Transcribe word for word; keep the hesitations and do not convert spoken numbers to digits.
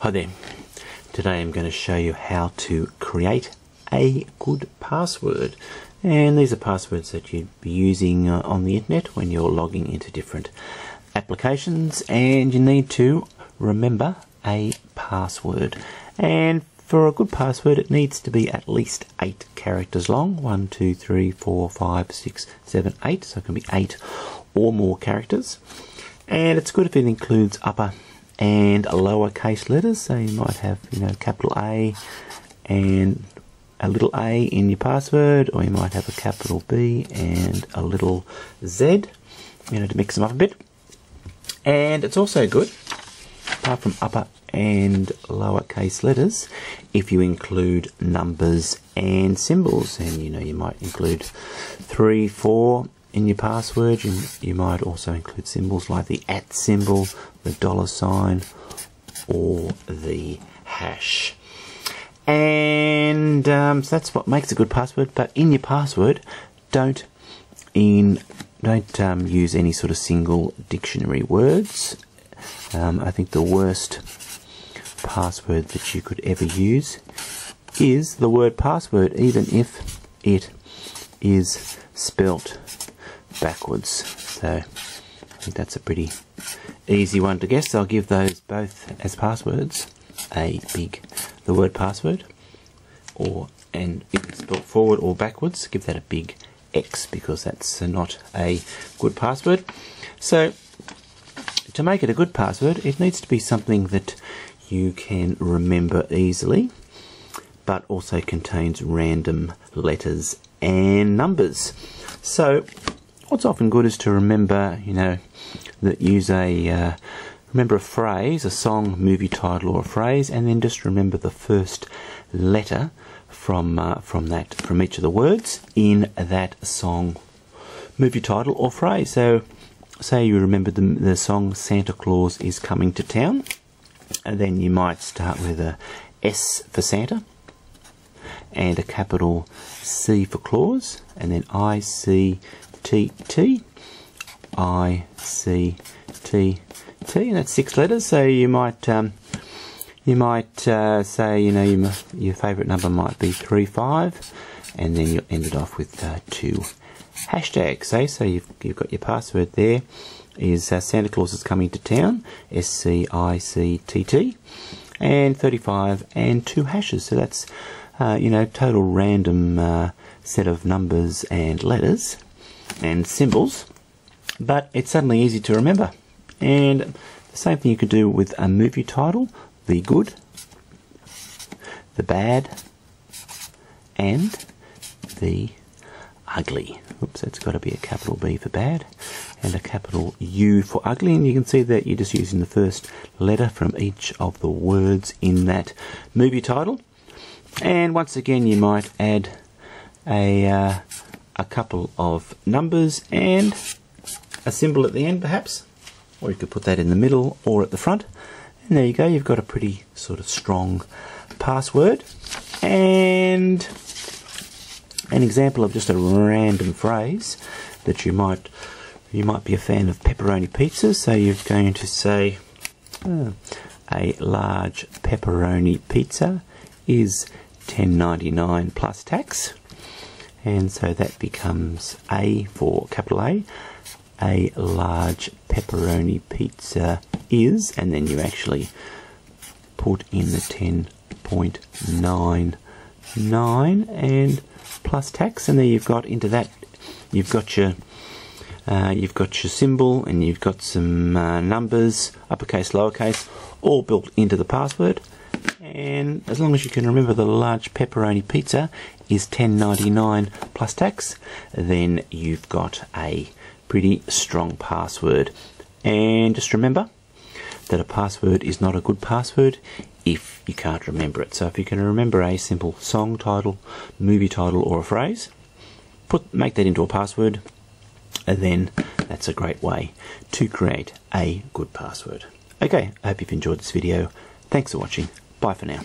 Hi there, today I'm going to show you how to create a good password, and these are passwords that you'd be using uh, on the internet when you're logging into different applications, and you need to remember a password. And for a good password it needs to be at least eight characters long, one, two, three, four, five, six, seven, eight, so it can be eight or more characters, and it's good if it includes upper and lowercase letters, so you might have, you know, capital A and a little a in your password, or you might have a capital B and a little Z, you know, to mix them up a bit. And it's also good, apart from upper and lowercase letters, if you include numbers and symbols, and you know, you might include three, four in your password. You, you might also include symbols like the at symbol, the dollar sign, or the hash. And um, so that's what makes a good password. But in your password, don't in don't um, use any sort of single dictionary words. Um, I think the worst password that you could ever use is the word password, even if it is spelt backwards. So I think that's a pretty easy one to guess. I'll give those both as passwords a big, the word password, or and if it's spelled forward or backwards, give that a big X, because that's not a good password. So to make it a good password, it needs to be something that you can remember easily, but also contains random letters and numbers. So what's often good is to remember, you know, that use a uh, remember a phrase, a song, movie title, or a phrase, and then just remember the first letter from uh, from that from each of the words in that song, movie title, or phrase. So, say you remember the, the song "Santa Claus is Coming to Town," and then you might start with a S for Santa and a capital C for Claus, and then I C T T, I C T T, and that's six letters. So you might um, you might uh, say, you know, you, your favourite number might be three five, and then you'll end it off with uh, two hashtags. So, so you've you've got your password there. Is uh, Santa Claus is coming to town? S C I C T T, and thirty five and two hashes. So that's uh, you know, total random uh, set of numbers and letters and symbols, but it's suddenly easy to remember. And the same thing you could do with a movie title: the good, the bad, and the ugly. Oops, it's got to be a capital B for bad and a capital U for ugly, and you can see that you're just using the first letter from each of the words in that movie title. And once again, you might add a uh, a couple of numbers and a symbol at the end perhaps, or you could put that in the middle or at the front, and there you go, you've got a pretty sort of strong password. And an example of just a random phrase that you might you might be a fan of pepperoni pizza, so you're going to say oh, a large pepperoni pizza is ten ninety-nine plus tax. And so that becomes A for capital A, a large pepperoni pizza is, and then you actually put in the ten ninety-nine and plus tax, and there you've got into that, you've got your uh, you've got your symbol, and you've got some uh, numbers, uppercase, lowercase, all built into the password. And as long as you can remember the large pepperoni pizza is ten ninety-nine plus tax, then you've got a pretty strong password. And just remember that a password is not a good password if you can't remember it. So if you can remember a simple song title, movie title, or a phrase, put make that into a password, and then that's a great way to create a good password. Okay, I hope you've enjoyed this video. Thanks for watching. Bye for now.